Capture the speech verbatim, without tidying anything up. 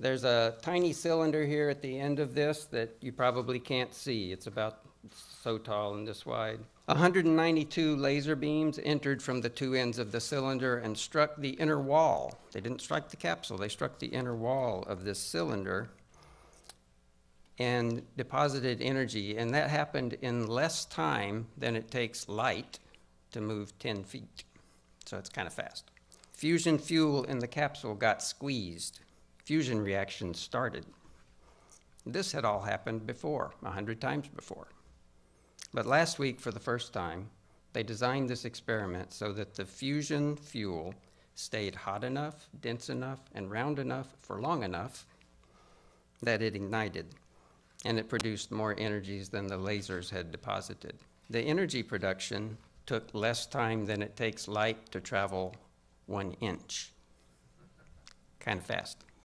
There's a tiny cylinder here at the end of this that you probably can't see. It's about so tall and this wide. one hundred ninety-two laser beams entered from the two ends of the cylinder and struck the inner wall. They didn't strike the capsule. They struck the inner wall of this cylinder and deposited energy. And that happened in less time than it takes light to move ten feet. So it's kind of fast. Fusion fuel in the capsule got squeezed. Fusion reaction started. This had all happened before, a hundred times before. But last week, for the first time, they designed this experiment so that the fusion fuel stayed hot enough, dense enough, and round enough for long enough that it ignited, and it produced more energies than the lasers had deposited. The energy production took less time than it takes light to travel one inch. Kind of fast.